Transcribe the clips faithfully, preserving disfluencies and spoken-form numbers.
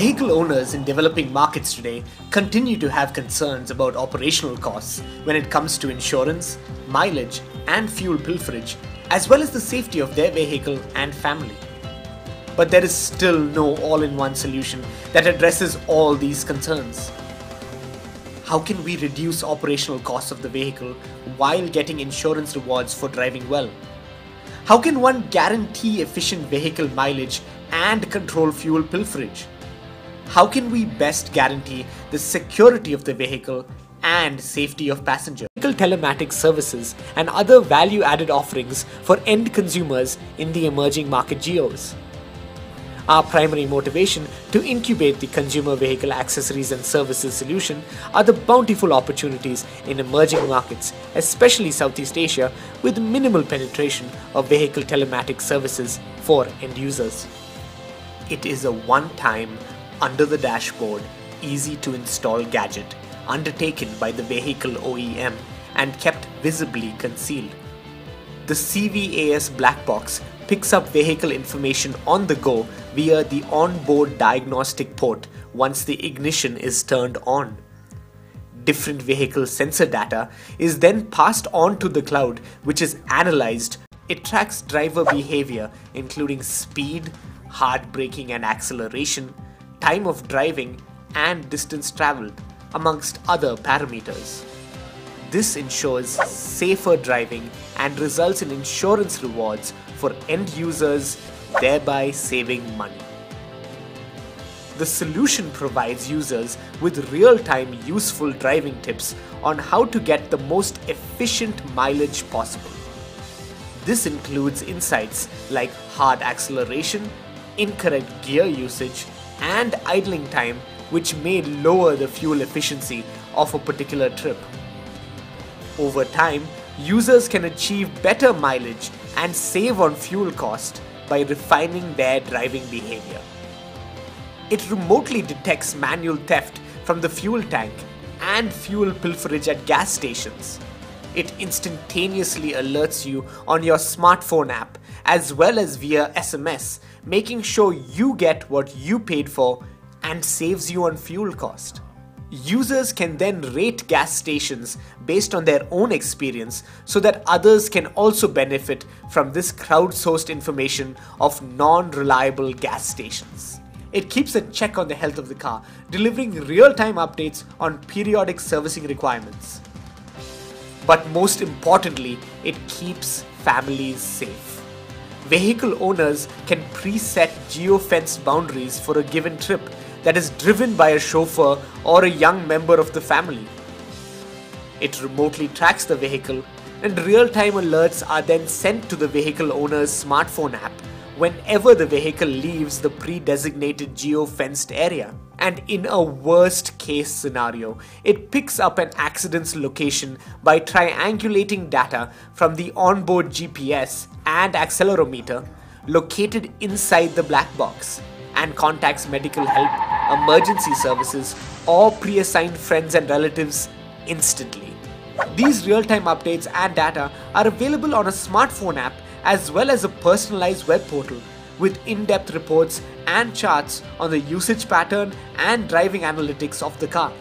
Vehicle owners in developing markets today continue to have concerns about operational costs when it comes to insurance, mileage and fuel pilferage, as well as the safety of their vehicle and family. But there is still no all-in-one solution that addresses all these concerns. How can we reduce operational costs of the vehicle while getting insurance rewards for driving well? How can one guarantee efficient vehicle mileage and control fuel pilferage? How can we best guarantee the security of the vehicle and safety of passengers? Vehicle telematics services and other value-added offerings for end consumers in the emerging market geos. Our primary motivation to incubate the consumer vehicle accessories and services solution are the bountiful opportunities in emerging markets, especially Southeast Asia, with minimal penetration of vehicle telematics services for end users. It is a one-time, under-the-dashboard, easy-to-install gadget undertaken by the vehicle O E M and kept visibly concealed. The C V A S black box picks up vehicle information on the go via the onboard diagnostic port once the ignition is turned on. Different vehicle sensor data is then passed on to the cloud, which is analyzed. It tracks driver behavior, including speed, hard braking and acceleration, time of driving, and distance traveled, amongst other parameters. This ensures safer driving and results in insurance rewards for end users, thereby saving money. The solution provides users with real-time useful driving tips on how to get the most efficient mileage possible. This includes insights like hard acceleration, incorrect gear usage, and idling time, which may lower the fuel efficiency of a particular trip. Over time, users can achieve better mileage and save on fuel cost by refining their driving behavior. It remotely detects manual theft from the fuel tank and fuel pilferage at gas stations. It instantaneously alerts you on your smartphone app as well as via S M S, making sure you get what you paid for and saves you on fuel cost. Users can then rate gas stations based on their own experience so that others can also benefit from this crowdsourced information of non-reliable gas stations. It keeps a check on the health of the car, delivering real-time updates on periodic servicing requirements. But most importantly, it keeps families safe. Vehicle owners can preset geo-fenced boundaries for a given trip that is driven by a chauffeur or a young member of the family. It remotely tracks the vehicle, and real-time alerts are then sent to the vehicle owner's smartphone app whenever the vehicle leaves the pre-designated geo-fenced area. And in a worst-case scenario, it picks up an accident's location by triangulating data from the onboard G P S and accelerometer located inside the black box, and contacts medical help, emergency services, or pre-assigned friends and relatives instantly. These real-time updates and data are available on a smartphone app as well as a personalized web portal with in-depth reports and charts on the usage pattern and driving analytics of the car.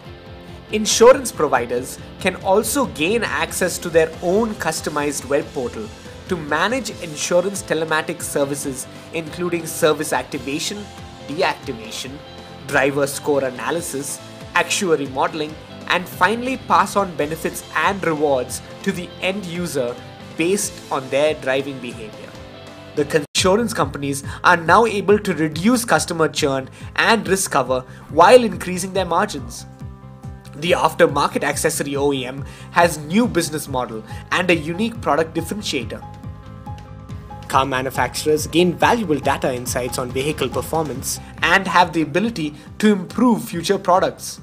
Insurance providers can also gain access to their own customized web portal to manage insurance telematics services, including service activation, deactivation, driver score analysis, actuary modeling, and finally pass on benefits and rewards to the end user based on their driving behavior. The insurance companies are now able to reduce customer churn and risk cover while increasing their margins. The aftermarket accessory O E M has a new business model and a unique product differentiator. Car manufacturers gain valuable data insights on vehicle performance and have the ability to improve future products.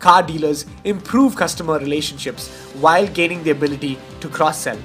Car dealers improve customer relationships while gaining the ability to cross-sell.